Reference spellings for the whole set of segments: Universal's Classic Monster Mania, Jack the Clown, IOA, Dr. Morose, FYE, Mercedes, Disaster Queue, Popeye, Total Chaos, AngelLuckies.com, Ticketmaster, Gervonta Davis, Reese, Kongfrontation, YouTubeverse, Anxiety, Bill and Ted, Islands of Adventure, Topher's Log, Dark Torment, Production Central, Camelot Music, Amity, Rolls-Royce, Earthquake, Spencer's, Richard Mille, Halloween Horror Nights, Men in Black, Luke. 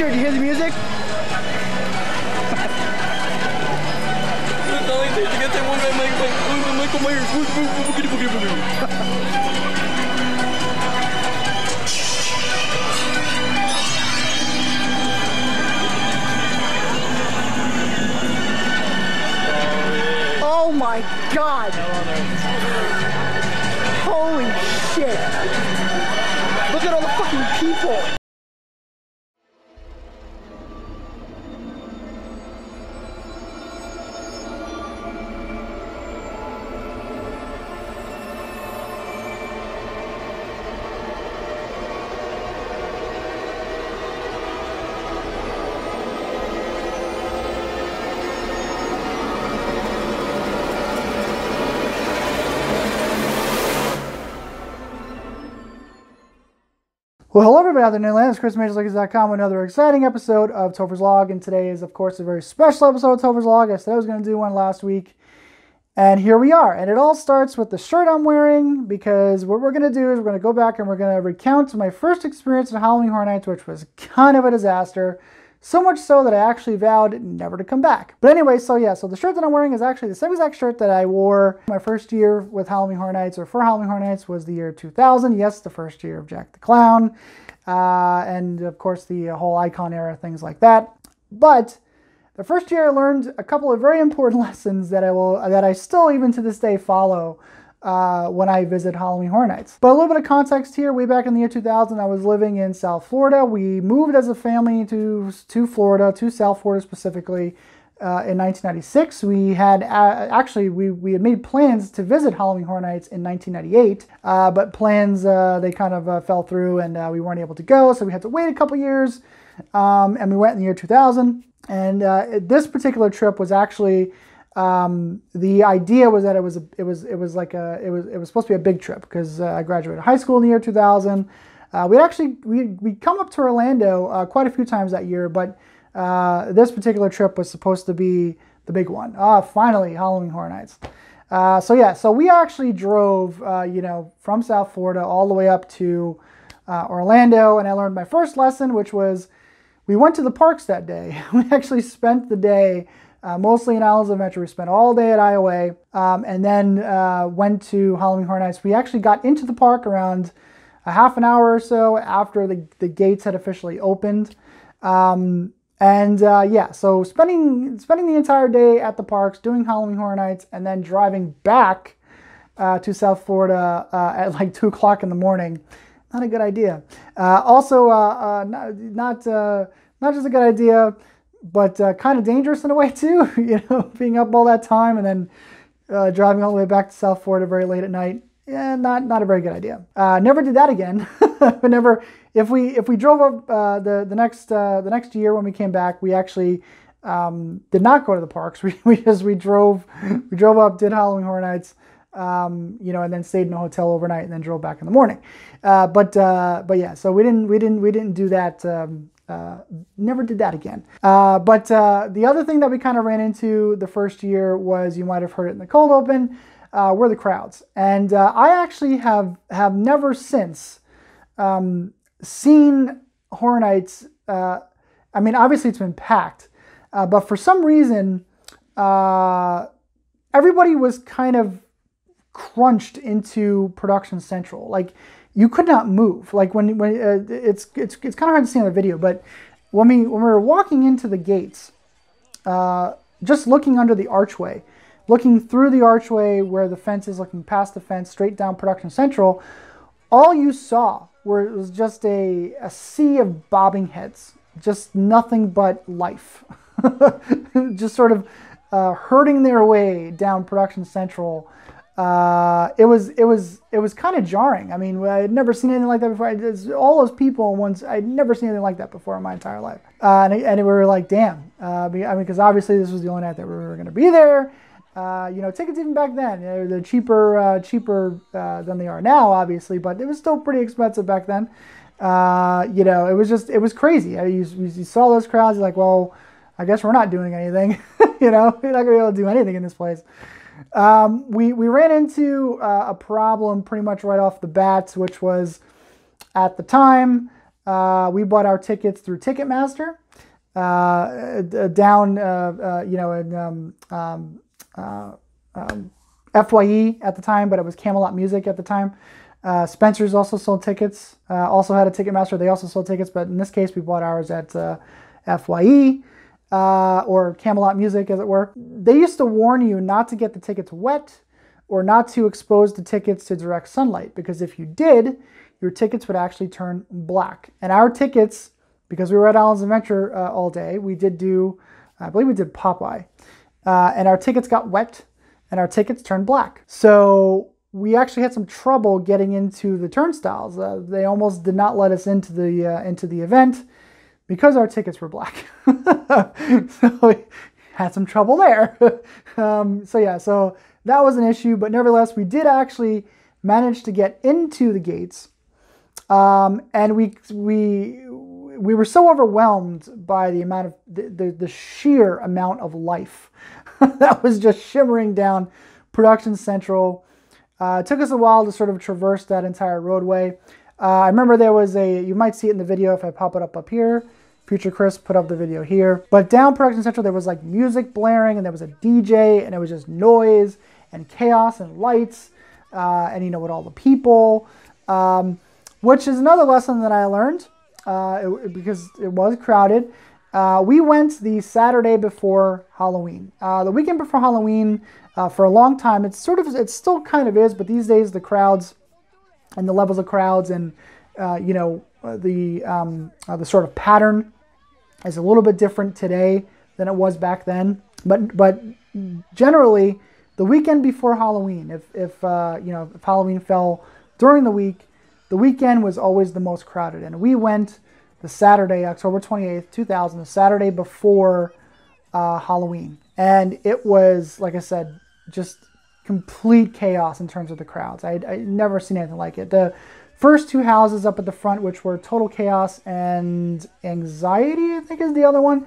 Adventure. Do you hear the music? Oh my God! Holy shit! Look at all the fucking people! Well, hello everybody out there in Newland, it's Chris from AngelLuckies.com with another exciting episode of Topher's Log, and today is, of course, a very special episode of Topher's Log. I said I was going to do one last week, and here we are. And it all starts with the shirt I'm wearing, because what we're going to do is we're going to go back and we're going to recount my first experience in Halloween Horror Nights, which was kind of a disaster, so much so that I actually vowed never to come back. But anyway, so yeah, so the shirt that I'm wearing is actually the same exact shirt that I wore my first year with Halloween Horror Nights, or for Halloween Horror Nights, was the year 2000. Yes, the first year of Jack the Clown, and of course the whole icon era, things like that. But the first year I learned a couple of very important lessons that I still even to this day follow when I visit Halloween Horror Nights. But a little bit of context here, way back in the year 2000, I was living in South Florida. We moved as a family to Florida, to South Florida specifically, in 1996. We had, actually, we had made plans to visit Halloween Horror Nights in 1998, but plans, they kind of fell through, and we weren't able to go, so we had to wait a couple years, and we went in the year 2000. And this particular trip was actually, the idea was that it was supposed to be a big trip, because I graduated high school in the year 2000. We'd come up to Orlando quite a few times that year, but this particular trip was supposed to be the big one. Finally, Halloween Horror Nights. So yeah, so we actually drove, you know, from South Florida all the way up to Orlando, and I learned my first lesson, which was we went to the parks that day. We actually spent the day mostly in Islands of Adventure. We spent all day at IOA, and then went to Halloween Horror Nights. We actually got into the park around a half an hour or so after the gates had officially opened. Yeah, so spending the entire day at the parks, doing Halloween Horror Nights, and then driving back to South Florida at like 2 o'clock in the morning. Not a good idea. Also, not just a good idea, but kind of dangerous in a way too, you know, being up all that time and then driving all the way back to South Florida very late at night. Yeah, not a very good idea. Never did that again. Never. If we drove up the next year when we came back, we actually did not go to the parks. We drove up, did Halloween Horror Nights, you know, and then stayed in a hotel overnight and then drove back in the morning. But yeah, so we didn't do that. Never did that again. The other thing that we kind of ran into the first year was, you might have heard it in the cold open, were the crowds. And I actually have never since seen Horror Nights. I mean, obviously it's been packed, but for some reason, everybody was kind of crunched into Production Central. Like, you could not move. Like when it's kind of hard to see on the video, but when we were walking into the gates, just looking under the archway, looking through the archway where the fence is, looking past the fence straight down Production Central, all you saw was just a sea of bobbing heads, just nothing but life, just sort of herding their way down Production Central. It was kind of jarring. I mean, I had never seen anything like that before. All those people once, I'd never seen anything like that before in my entire life. And we were like, damn. I mean, because obviously this was the only night that we were going to be there. You know, tickets even back then, they're cheaper than they are now, obviously, but it was still pretty expensive back then. You know, it was crazy. You saw those crowds, you're like, well, I guess we're not doing anything. You know, we're not going to be able to do anything in this place. We ran into a problem pretty much right off the bat, which was, at the time, We bought our tickets through Ticketmaster down, you know, in FYE at the time, but it was Camelot Music at the time. Spencer's also sold tickets, also had a Ticketmaster. They also sold tickets, but in this case, we bought ours at FYE or Camelot Music, as it were. They used to warn you not to get the tickets wet or not to expose the tickets to direct sunlight, because if you did, your tickets would actually turn black. And our tickets, because we were at Islands of Adventure all day, we did do, I believe we did Popeye, and our tickets got wet and our tickets turned black. So we actually had some trouble getting into the turnstiles. They almost did not let us into the event because our tickets were black. So we had some trouble there. So yeah, so that was an issue, but nevertheless, we did actually manage to get into the gates, and we were so overwhelmed by the amount of the sheer amount of life that was just shimmering down Production Central. It took us a while to sort of traverse that entire roadway. I remember there was a, you might see it in the video if I pop it up here. Future Chris put up the video here. But down Production Central, there was like music blaring, and there was a DJ, and it was just noise and chaos and lights, and you know, with all the people, which is another lesson that I learned because it was crowded. We went the Saturday before Halloween. The weekend before Halloween, for a long time, it's sort of, it still kind of is, but these days the crowds and the levels of crowds and, you know, the sort of pattern is a little bit different today than it was back then. But generally, the weekend before Halloween, if you know, if Halloween fell during the week, the weekend was always the most crowded. And we went the Saturday, October 28th, 2000, the Saturday before Halloween. And it was, like I said, just complete chaos in terms of the crowds. I'd never seen anything like it. The first two houses up at the front, which were Total Chaos and Anxiety, I think is the other one.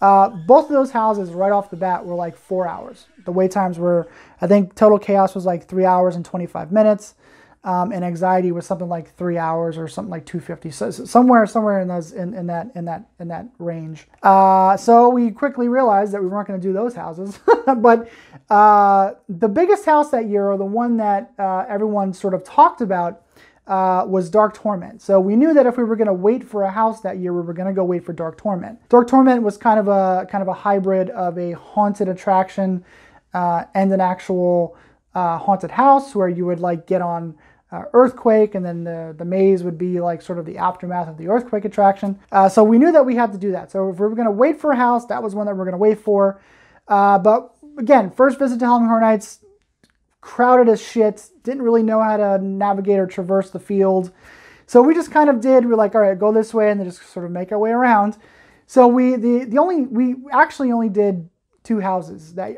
Both of those houses right off the bat were like 4 hours. The wait times were, I think Total Chaos was like 3 hours and 25 minutes. And Anxiety was something like 3 hours or something like 250. So somewhere in those, in that range. So we quickly realized that we weren't going to do those houses, but, the biggest house that year, or the one that, everyone sort of talked about, was Dark Torment. So we knew that if we were going to wait for a house that year, we were going to go wait for Dark Torment. Dark Torment was kind of a hybrid of a haunted attraction and an actual haunted house, where you would like get on Earthquake, and then the maze would be like sort of the aftermath of the Earthquake attraction. So we knew that we had to do that. So if we were going to wait for a house, that was one that we were going to wait for. But again, first visit to Halloween Horror Nights, crowded as shit, didn't really know how to navigate or traverse the field. So we just kind of did, we're like, all right, go this way, and then just sort of make our way around. So we actually only did two houses that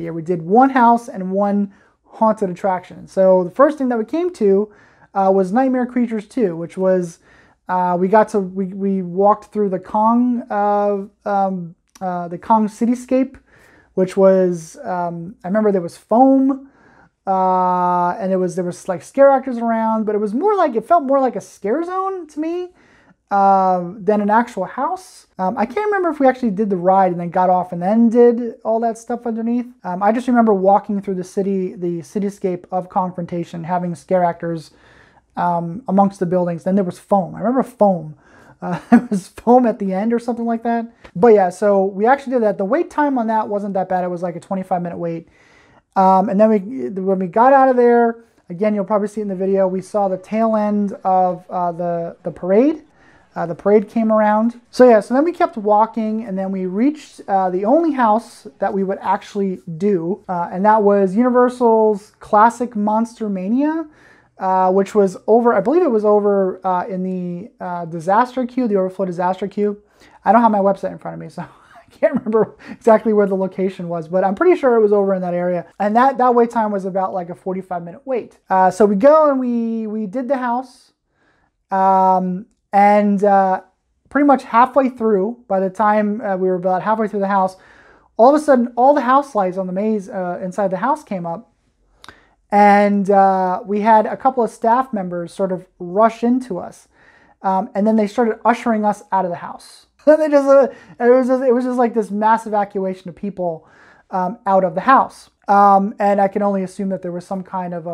year. We did one house and one haunted attraction. So the first thing that we came to was Nightmare Creatures 2, which was, we walked through the Kong cityscape, which was, I remember there was foam, and there was like scare actors around, but it was more like, it felt more like a scare zone to me than an actual house. I can't remember if we actually did the ride and then got off and then did all that stuff underneath. I just remember walking through the cityscape of Kongfrontation, having scare actors amongst the buildings. Then there was foam. I remember foam. There was foam at the end or something like that. But yeah, so we actually did that. The wait time on that wasn't that bad. It was like a 25-minute wait. And then when we got out of there, again, you'll probably see it in the video, we saw the tail end of the parade. The parade came around. So yeah, so then we kept walking, and then we reached the only house that we would actually do, and that was Universal's Classic Monster Mania, which was over, I believe it was over in the Disaster Queue, the overflow Disaster Queue. I don't have my website in front of me, so I can't remember exactly where the location was, but I'm pretty sure it was over in that area. And that wait time was about like a 45-minute wait. So we go and we did the house, and pretty much halfway through, by the time we were about halfway through the house, all of a sudden, all the house lights on the maze inside the house came up. And we had a couple of staff members sort of rush into us. And then they started ushering us out of the house. They just, it was just like this mass evacuation of people out of the house. And I can only assume that there was some kind of,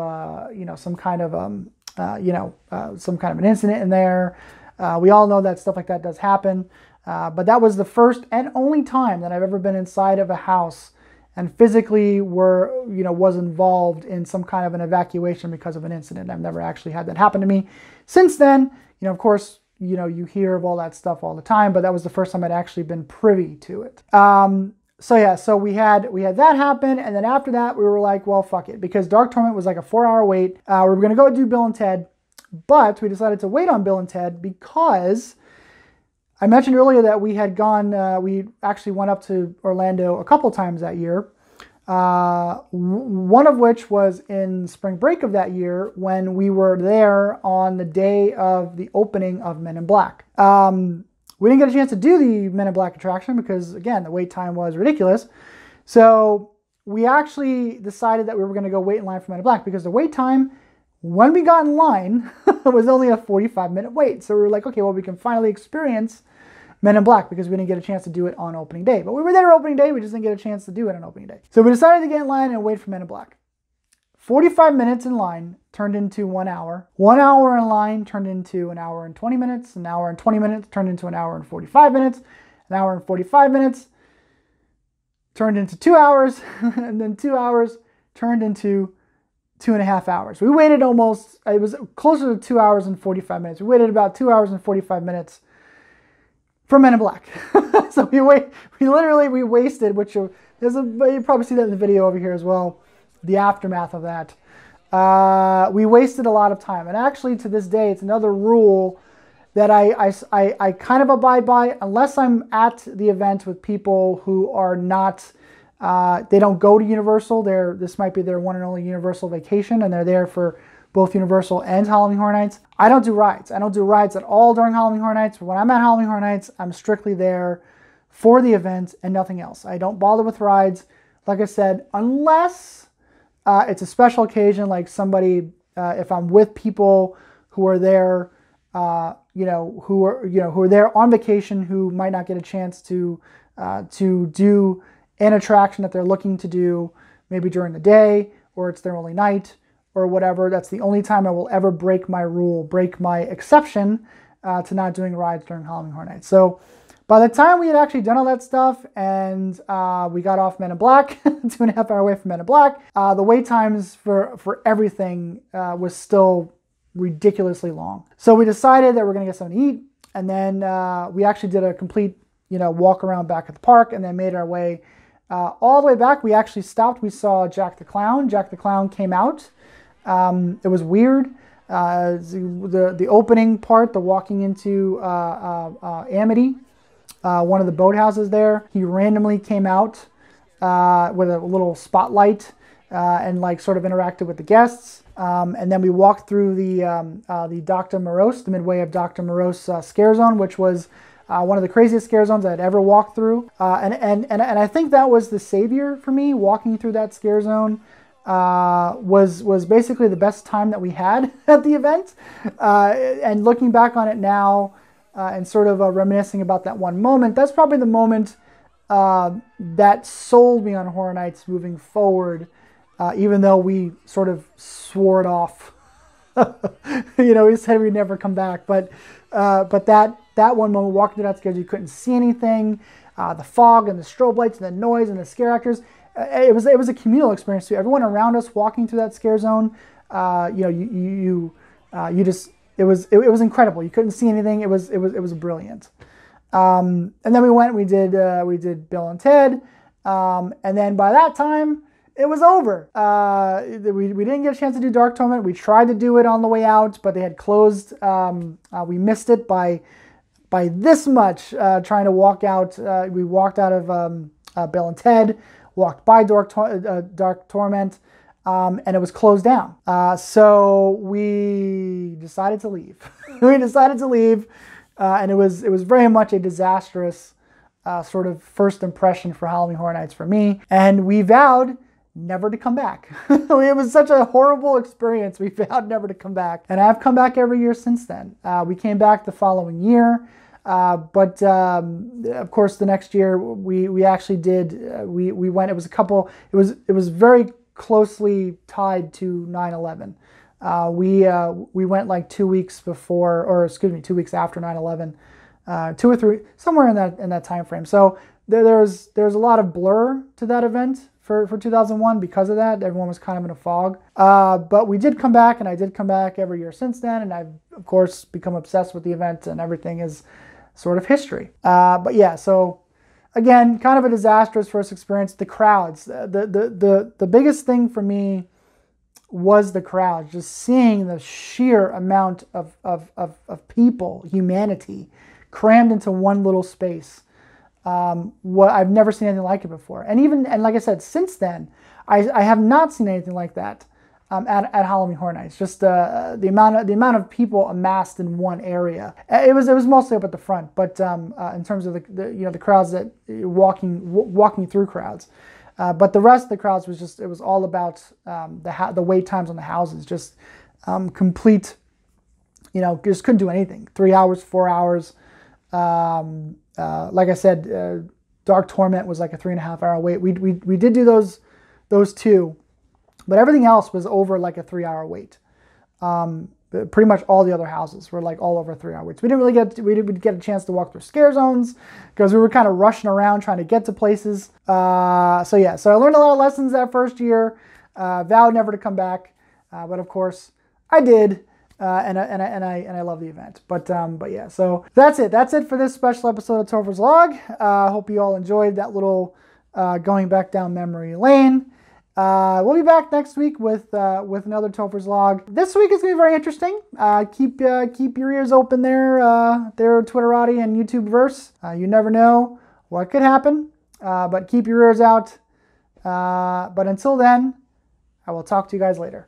some kind of an incident in there. We all know that stuff like that does happen. But that was the first and only time that I've ever been inside of a house and physically was involved in some kind of an evacuation because of an incident. I've never actually had that happen to me. Since then, of course, you hear of all that stuff all the time, but that was the first time I'd actually been privy to it. So yeah, so we had that happen, and then after that, we were like, well, fuck it, because Dark Torment was like a 4-hour wait. We were gonna go do Bill and Ted, but we decided to wait on Bill and Ted because I mentioned earlier that we had gone, we actually went up to Orlando a couple times that year. One of which was in spring break of that year when we were there on the day of the opening of Men in Black. We didn't get a chance to do the Men in Black attraction because, again, the wait time was ridiculous. So we actually decided that we were going to go wait in line for Men in Black because the wait time when we got in line was only a 45-minute wait. So we were like, okay, well, we can finally experience Men in Black because we didn't get a chance to do it on opening day. But we were there opening day, we just didn't get a chance to do it on opening day. So we decided to get in line and wait for Men in Black. 45 minutes in line turned into 1 hour. 1 hour in line turned into an hour and 20 minutes. An hour and 20 minutes turned into an hour and 45 minutes. An hour and 45 minutes turned into 2 hours. And then 2 hours turned into 2.5 hours. We waited almost, it was closer to 2 hours and 45 minutes. We waited about 2 hours and 45 minutes for Men in Black. So we wasted, which you probably see that in the video over here as well, the aftermath of that. We wasted a lot of time. And actually to this day, it's another rule that I kind of abide by, unless I'm at the event with people who are not, they don't go to Universal. This might be their one and only Universal vacation, and they're there for both Universal and Halloween Horror Nights. I don't do rides. I don't do rides at all during Halloween Horror Nights. When I'm at Halloween Horror Nights, I'm strictly there for the event and nothing else. I don't bother with rides, like I said, unless it's a special occasion, like somebody, if I'm with people who are there, who are there on vacation, who might not get a chance to do an attraction that they're looking to do, maybe during the day, or it's their only night, or whatever. That's the only time I will ever break my rule, break my exception to not doing rides during Halloween Horror Nights. So by the time we had actually done all that stuff and we got off Men in Black, 2.5 hour away from Men in Black, the wait times for everything was still ridiculously long. So we decided that we're gonna get something to eat, and then we actually did a complete walk around back at the park, and then made our way all the way back. We actually stopped. We saw Jack the Clown. Jack the Clown came out. It was weird. The opening part, the walking into Amity, one of the boathouses there, he randomly came out with a little spotlight and like sort of interacted with the guests. And then we walked through the Dr. Morose, the midway of Dr. Morose scare zone, which was one of the craziest scare zones I'd ever walked through. And I think that was the savior for me, walking through that scare zone. Was basically the best time that we had at the event. And looking back on it now and sort of reminiscing about that one moment, that's probably the moment that sold me on Horror Nights moving forward, even though we sort of swore it off. We said we'd never come back, but that one moment, walking through that scare, you couldn't see anything, the fog and the strobe lights and the noise and the scare actors. It was a communal experience too. Everyone around us walking through that scare zone, it was incredible. You couldn't see anything. It was brilliant. And then we did Bill and Ted, and then by that time it was over. We didn't get a chance to do Dark Torment. We tried to do it on the way out, but they had closed. We missed it by this much. Trying to walk out, we walked out of Bill and Ted. Walked by Dark Torment, and it was closed down. So we decided to leave. And it was very much a disastrous sort of first impression for Halloween Horror Nights for me. And we vowed never to come back. It was such a horrible experience. We vowed never to come back. And I've come back every year since then. We came back the following year. Of course, the next year we actually did, we went, it was very closely tied to 9/11. We went like 2 weeks before, or excuse me, 2 weeks after 9/11, 2 or 3, somewhere in that time frame. So there's a lot of blur to that event for 2001 because of that. Everyone was kind of in a fog. But we did come back, and I did come back every year since then. And I've, of course, become obsessed with the event, and everything is sort of history. But yeah, so again, kind of a disastrous first experience. The crowds, the biggest thing for me was the crowd, just seeing the sheer amount of people, humanity, crammed into one little space. What I've never seen anything like it before. And even, and like I said, since then, I have not seen anything like that at Halloween Horror Nights. Just the amount of people amassed in one area. It was mostly up at the front, but in terms of the crowds that walking through crowds. But the rest of the crowds was just, it was all about the wait times on the houses. Just complete, you know, just couldn't do anything. 3 hours, 4 hours. Like I said, Dark Torment was like a 3.5 hour wait. We did do those two, but everything else was over like a 3 hour wait. Pretty much all the other houses were like all over 3 hour waits. We didn't really get, we didn't get a chance to walk through scare zones because we were kind of rushing around trying to get to places. So yeah, so I learned a lot of lessons that first year, vowed never to come back. But of course I did. And I love the event, but yeah, so that's it for this special episode of Topher's Log. Hope you all enjoyed that little going back down memory lane. We'll be back next week with another Topher's Log. This week is gonna be very interesting. Keep your ears open there, their Twitterati and YouTubeverse. You never know what could happen, but keep your ears out. But until then, I will talk to you guys later.